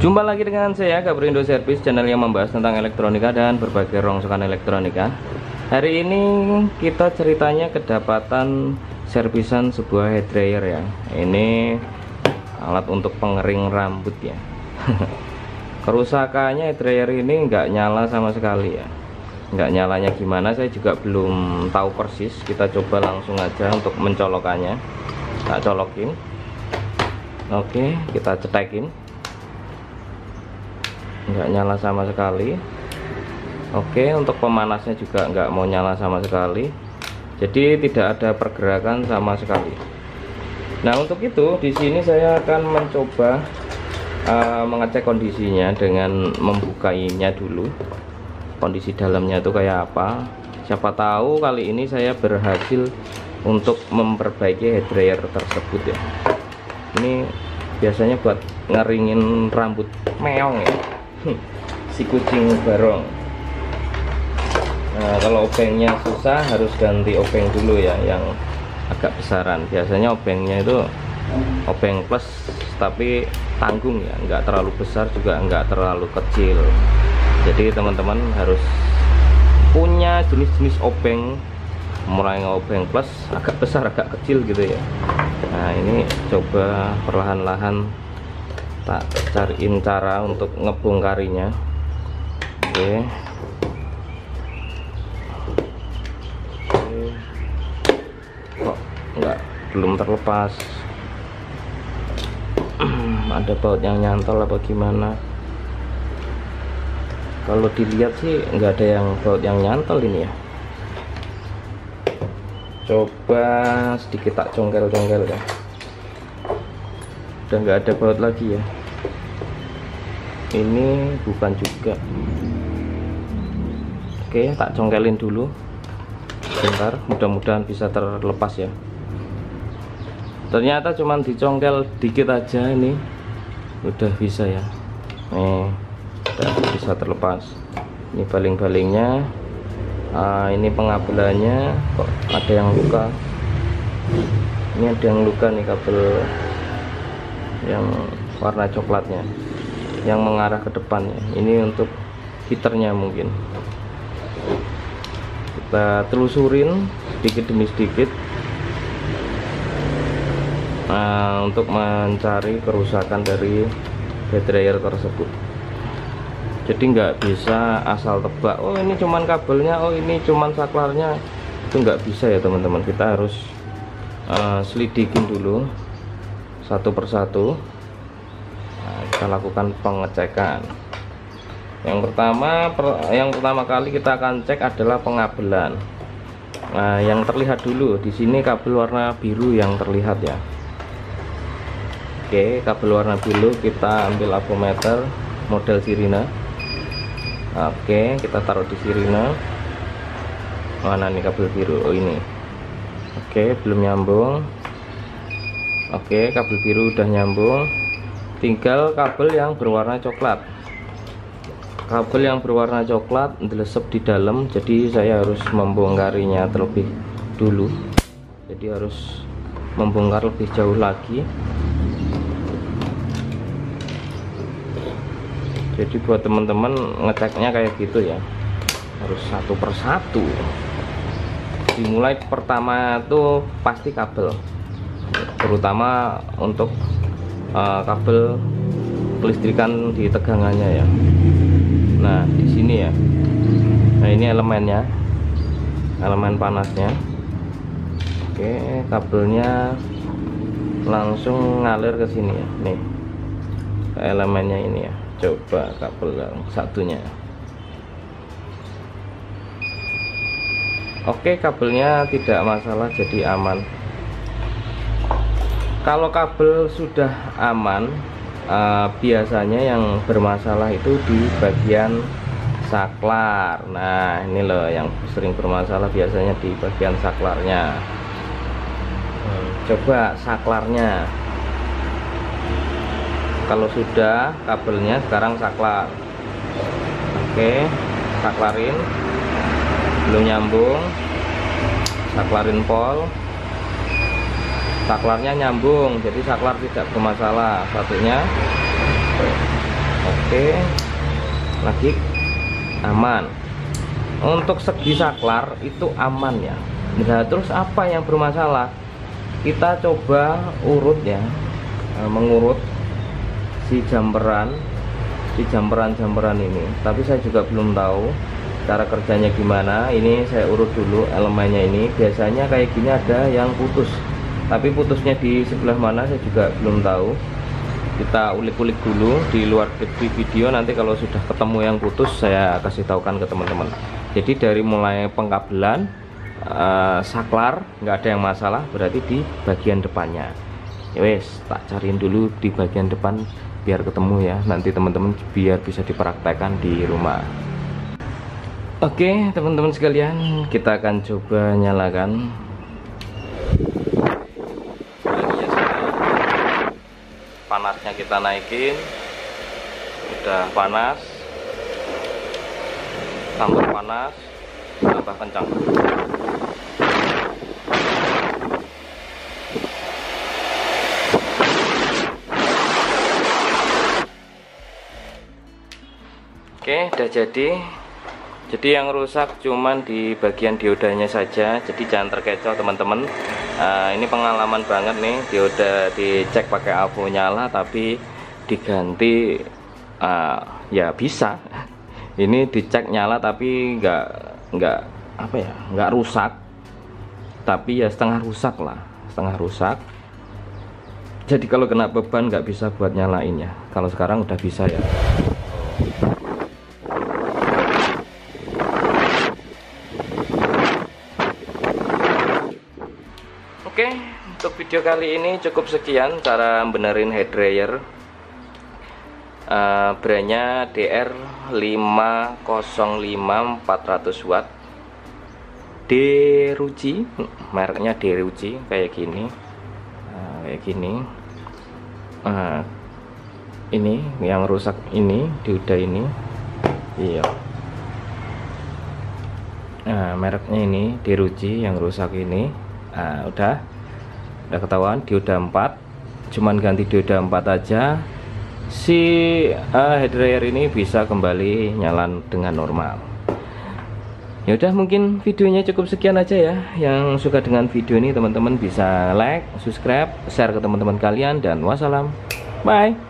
Jumpa lagi dengan saya Gabri Indo Service Channel yang membahas tentang elektronika dan berbagai rongsokan elektronika. Hari ini kita ceritanya kedapatan servisan sebuah hair dryer ya. Ini alat untuk pengering rambut ya. Kerusakannya hair dryer ini nggak nyala sama sekali ya. Nggak nyalanya gimana saya juga belum tahu persis. Kita coba langsung aja untuk mencolokannya. Kita colokin. Oke, kita cetekin. Nggak nyala sama sekali. Oke, untuk pemanasnya juga nggak mau nyala sama sekali, jadi tidak ada pergerakan sama sekali. Nah, untuk itu di sini saya akan mencoba mengecek kondisinya dengan membukainya dulu, kondisi dalamnya itu kayak apa. Siapa tahu kali ini saya berhasil untuk memperbaiki hair dryer tersebut ya. Ini biasanya buat ngeringin rambut meong ya, si kucing barong. Nah, kalau obengnya susah harus ganti obeng dulu ya, yang agak besaran. Biasanya obengnya itu obeng plus tapi tanggung ya, nggak terlalu besar juga nggak terlalu kecil. Jadi teman-teman harus punya jenis-jenis obeng, mulai obeng plus, agak besar agak kecil gitu ya. Nah, ini coba perlahan-lahan tak cariin cara untuk ngebongkarinya. Oke. Oke. Kok enggak, belum terlepas. Ada baut yang nyantol apa gimana? Kalau dilihat sih enggak ada yang baut yang nyantol ini ya. Coba sedikit tak congkel-congkel ya. Udah nggak ada baut lagi ya. Ini bukan juga. Oke, tak congkelin dulu bentar, mudah-mudahan bisa terlepas ya. Ternyata cuman dicongkel dikit aja, ini udah bisa ya. Nih, udah bisa terlepas. Ini baling-balingnya, ini pengabelannya, kok ada yang luka. Ini ada yang luka nih, kabel yang warna coklatnya yang mengarah ke depannya. Ini untuk heaternya mungkin. Kita telusurin sedikit demi sedikit. Nah, untuk mencari kerusakan dari hair dryer tersebut. Jadi nggak bisa asal tebak, oh ini cuman kabelnya, oh ini cuman saklarnya. Itu nggak bisa ya teman-teman. Kita harus selidikin dulu satu persatu. Nah, kita lakukan pengecekan. Yang pertama kali kita akan cek adalah pengabelan. Nah, yang terlihat dulu di sini kabel warna biru yang terlihat ya. Oke, kabel warna biru kita ambil avometer model sirine. Oke, kita taruh di sirine. Mana nih kabel biru? Oh ini. Oke, belum nyambung. Oke, kabel biru udah nyambung. Tinggal kabel yang berwarna coklat. Kabel yang berwarna coklat ndelesep di dalam, jadi saya harus membongkarinya terlebih dulu. Jadi harus membongkar lebih jauh lagi. Jadi buat teman-teman ngeceknya kayak gitu ya. Harus satu persatu. Dimulai pertama tuh pasti kabel, terutama untuk kabel kelistrikan di tegangannya ya. Nah, di sini ya. Nah, ini elemennya, elemen panasnya. Oke, kabelnya langsung ngalir ke sini ya. Nih, ke elemennya ini ya. Coba kabel yang satunya. Oke, kabelnya tidak masalah, jadi aman. Kalau kabel sudah aman, biasanya yang bermasalah itu di bagian saklar. Nah, ini loh yang sering bermasalah biasanya di bagian saklarnya. Coba saklarnya. Kalau sudah kabelnya, sekarang saklar. Oke, saklarin. Belum nyambung. Saklarin pol. Saklarnya nyambung, jadi saklar tidak bermasalah. Satunya oke, lagi aman. Untuk segi saklar itu aman ya. Nah, terus apa yang bermasalah? Kita coba urut ya, mengurut si jamperan ini, tapi saya juga belum tahu cara kerjanya gimana. Ini saya urut dulu elemennya. Ini biasanya kayak gini ada yang putus, tapi putusnya di sebelah mana saya juga belum tahu. Kita ulik-ulik dulu di luar video, nanti kalau sudah ketemu yang putus saya kasih tahukan ke teman-teman. Jadi dari mulai pengkabelan, saklar nggak ada yang masalah, berarti di bagian depannya. Wes, tak cariin dulu di bagian depan biar ketemu ya, nanti teman-teman biar bisa dipraktekkan di rumah. Oke, teman-teman sekalian, kita akan coba nyalakan. Panasnya kita naikin, udah panas, tambah panas, tambah kencang. Oke, udah jadi. Jadi yang rusak cuman di bagian diodanya saja, jadi jangan terkecoh teman-teman. Ini pengalaman banget nih, dioda dicek pakai avo nyala tapi diganti, ya bisa. Ini dicek nyala tapi nggak rusak, tapi ya setengah rusak lah, setengah rusak. Jadi kalau kena beban nggak bisa buat nyalainnya. Kalau sekarang udah bisa ya. Oke, untuk video kali ini cukup sekian cara benerin hair dryer. Brandnya DR 505 400 watt, Derucci, mereknya Derucci, kayak gini. Ini yang rusak, ini dioda ini, iya. Nah, mereknya ini Derucci yang rusak ini. Nah, udah ketahuan dioda 4, cuman ganti dioda 4 aja. Si hair dryer ini bisa kembali nyala dengan normal. Ya udah, mungkin videonya cukup sekian aja ya. Yang suka dengan video ini teman-teman bisa like, subscribe, share ke teman-teman kalian, dan wassalam, bye.